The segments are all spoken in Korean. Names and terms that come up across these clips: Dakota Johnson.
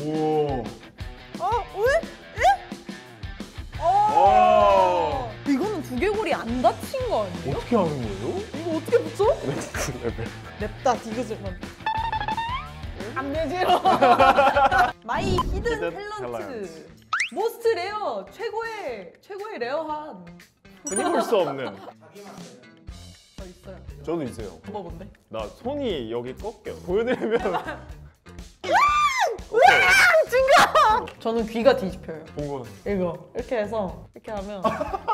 우와. 어? 왜? 어. 이거는 두개골이 안 다친 거 아니에요? 어떻게 하는 거예요? 이거 어떻게 붙여? 냅다 디귿을만. 안 되지요. 마이 히든 탤런트. 모스트 레어, 최고의 레어한. 끊임을 수 없는. 저 있어요. 저도 있어요. 뭐 뭔데? 나 손이 여기 꺾여. 보여드리면. 으앙! 증가! 저는 귀가 뒤집혀요. 본거는? 이거. 이렇게 해서 이렇게 하면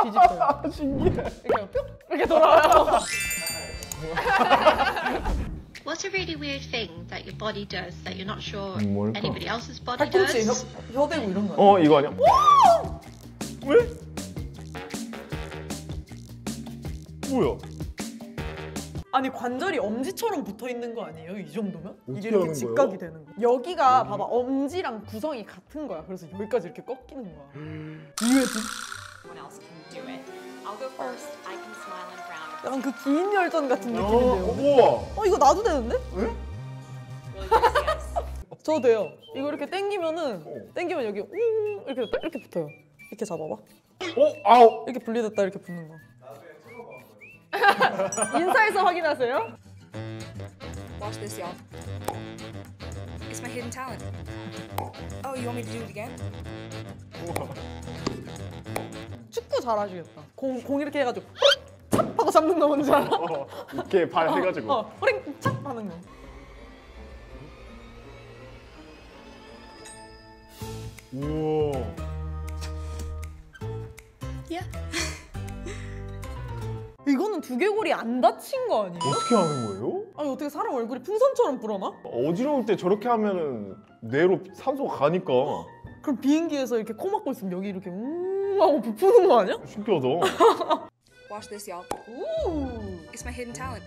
뒤집혀요. 신기해. 이렇게 뿅! 이렇게 돌아와요. What's a really weird thing that your body does that you're not sure anybody else's body does? 혀대고 이런 거. 어, 이거 아니야? 와! 왜? 뭐야? 아니 관절이 엄지처럼 붙어 있는 거 아니에요? 이 정도면? 이게 이렇게 직각이 되는 거. 여기가 봐봐, 엄지랑 구성이 같은 거야. 그래서 여기까지 이렇게 꺾이는 거야. 이외지? 약간 그 긴 열전 같은 느낌인데요. 우와. 어 이거 나도 되는데? 응? 저 돼요. 이거 이렇게 당기면 여기 이렇게 붙어요. 이렇게 잡아봐. 오, 아우. 이렇게 분리됐다 이렇게 붙는 거. 인사해서 확인하세요. Watch this, y'all. It's my hidden talent. Oh, you want me to do it again? 축구 잘하시겠다. 공 이렇게 해가지고 찹 하고 잡는 거 뭔지 알아? 이렇게 발 해가지고. 호링 찹 하는 거. 우와. Yeah. 이거는 두개골이 안 다친 거 아니에요? 어떻게 하는 거예요? 아니 어떻게 사람 얼굴이 풍선처럼 불어나? 어지러울 때 저렇게 하면은 뇌로 산소가 가니까. 그럼 비행기에서 이렇게 코 막고 있으면 여기 이렇게 하고 부푸는 거 아니야? 신기하다. Watch this, y'all. Ooh, it's my hidden talent.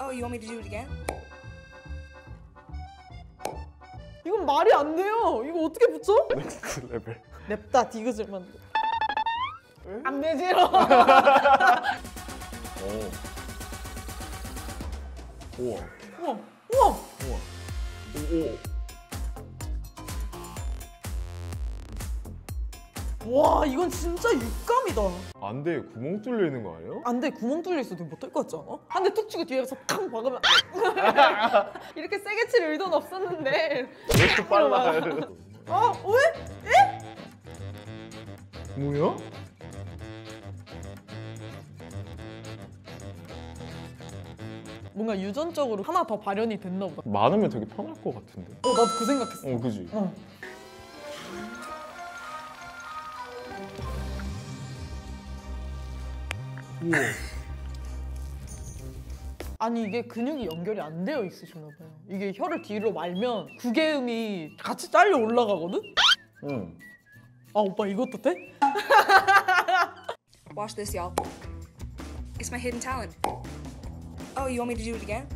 Oh, you want me to do it again? 이건 말이 안 돼요. 이거 어떻게 붙여? 넥스트 레벨. 냅다 디귿을 만들어. 안 되지로. 오. 우와. 우와. 우와. 우와. 오. 와, 이건 진짜 육감이다. 안 돼. 구멍 뚫려 있는 거 아니에요? 안 돼. 구멍 뚫려 있어도 못할 것 같지 않아? 한 대 툭 치고 뒤에 가서 탕 박으면 이렇게 세게 칠 의도는 없었는데. 왜 이렇게 빨라? 어? 왜? 에? 뭐야? 뭔가 유전적으로 하나 더 발현이 됐나 보다. 많으면 되게 편할 것 같은데. 어, 나도 그 생각했어. 어, 그지? 어. 우와. 아니 이게 근육이 연결이 안 되어 있으시나 봐요. 이게 혀를 뒤로 말면 구개음이 같이 잘려 올라가거든? 응. 아, 오빠 이것도 돼? Watch this, y'all. It's my hidden talent. Oh, you want me to do it again?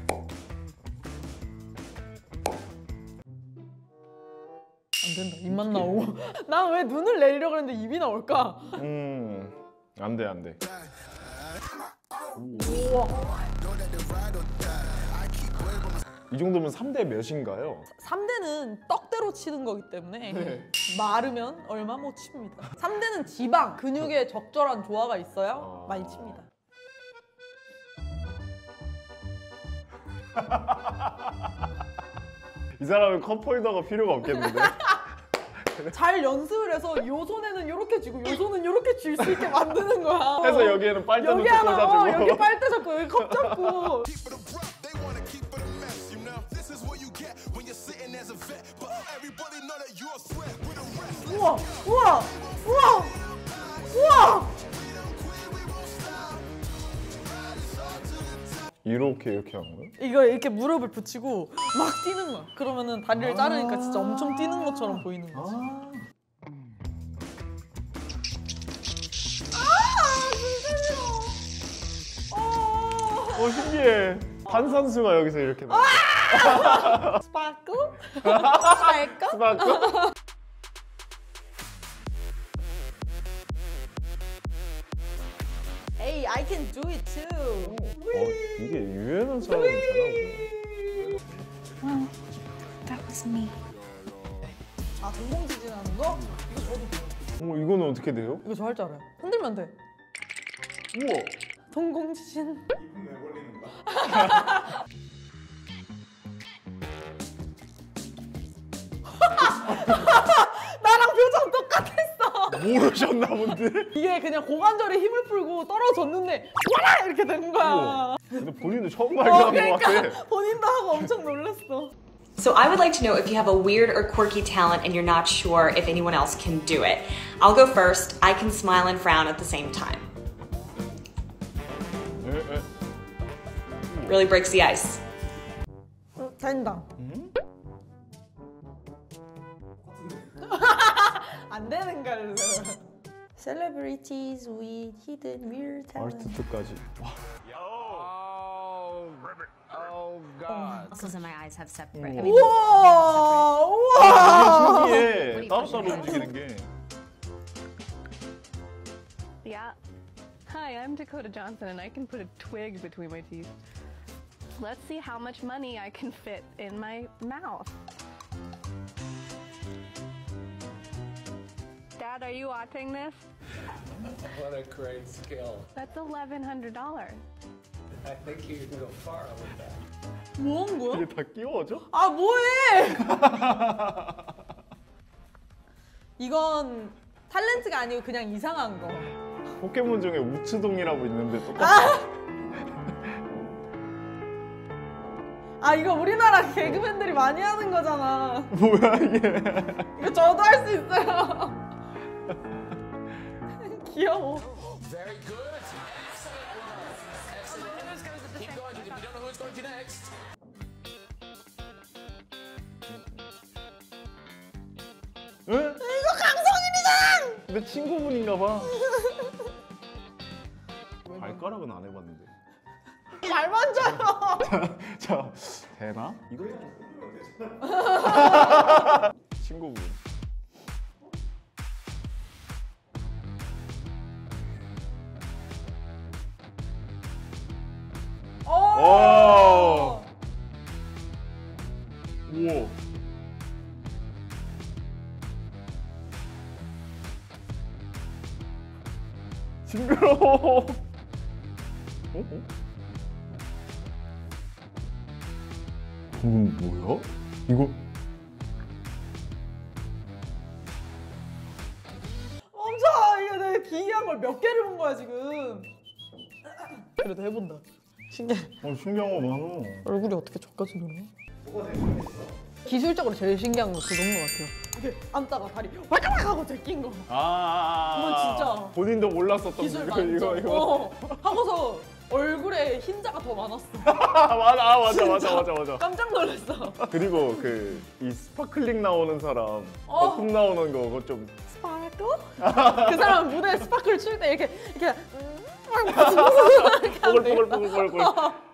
안 된다. 입만 나오고. 난 왜 눈을 내리려고 했는데 입이 나올까? 안 돼, 안 돼. 우와. 이 정도면 3대 몇인가요? 3대는 떡대로 치는 거기 때문에 네. 마르면 얼마 못 칩니다. 3대는 지방, 근육의 적절한 조화가 있어야 많이 칩니다. 이 사람은 컵홀더가 필요가 없겠는데? 잘 연습을 해서 요 손에는 요렇게 쥐고 요 손은 요렇게 쥘 수 있게 만드는 거야. 그래서 여기에는 빨대 여기 놓고 꽂아주고 여기 빨대 잡고 여기 컵 잡고. 우와! 우와! 우와! 우와! 이렇게 하는 거야? 이거 이렇게 무릎을 붙이고 막 뛰는 거야. 그러면은 다리를 자르니까 진짜 엄청 뛰는 것처럼 보이는 거지. 진짜 싫어. 신기해. 탄산수가 여기서 이렇게 나와. 스파클? 스파클? 스파클? Hey, I can do it too. 이게 유연한 사람이 잘하고. Wow, that was me. 아, 전공지진하는 거? 이거 저도 배워요. 이거는 어떻게 돼요? 이거 저 할 줄 알아요. 흔들면 돼. 우와! 전공지진. 이분 왜 걸리는 거야? 나랑 표정 똑같았어. 모르셨나 본데? 이게 그냥 고관절에 힘을 풀고 떨어졌는데 와라! 이렇게 된 거야. 우와. 근데 본인도 처음 발견한 것 같아. 본인도 하고 엄청 놀랐어. So I would like to know if you have a weird or quirky talent and you're not sure if anyone else can do it. I'll go first. I can smile and frown at the same time. Really breaks the ice. 된다. 안 되는 걸로. Celebrities with hidden weird talent. 아티스트까지. Muscles in my eyes have separate. I mean, wow! 신기해. 따로따로 움직이는 게. Yeah. Hi, I'm Dakota Johnson, and I can put a twig between my teeth. Let's see how much money I can fit in my mouth. Dad, are you watching this? What a great skill. That's $1,100. I think you can go far with that. 뭐 한 거야? 이게 다 끼워져? 아, 뭐해! 이건 탤런트가 아니고 그냥 이상한 거. 포켓몬 중에 우츠동이라고 있는데 똑같아. 아, 이거 우리나라 개그맨들이 많이 하는 거잖아. 뭐야 이게? 이거 저도 할 수 있어요. 귀여워. Very good. 응? 이거 강성일이잖아! 내 친구분인가 봐. 발가락은 안 해봤는데. 잘 만져요! 자, 되나? 이거 친구분. 오! 우와. 징그러워. 어? 이건 뭐야? 이거? 엄청! 이거 내가 기이한 걸 몇 개를 본 거야 지금. 그래도 해본다. 신기해. 신기한 거 많아. 얼굴이 어떻게 저까지 노래? 뭐가 제일 신기했어? 기술적으로 제일 신기한 거 그런 거 같아요. 이렇게 앉다가 다리 왈칵 하고 제낀 거. 아, 이건 진짜. 본인도 몰랐었던 기술 거. 이거. 하고서 얼굴에 흰자가 더 많았어. 맞아. 깜짝 놀랐어. 그리고 그 이 스파클링 나오는 사람, 거품 나오는 거 그거 좀. 스파클? 그 사람 무대에 스파클 출 때 이렇게. 보글보글보글보글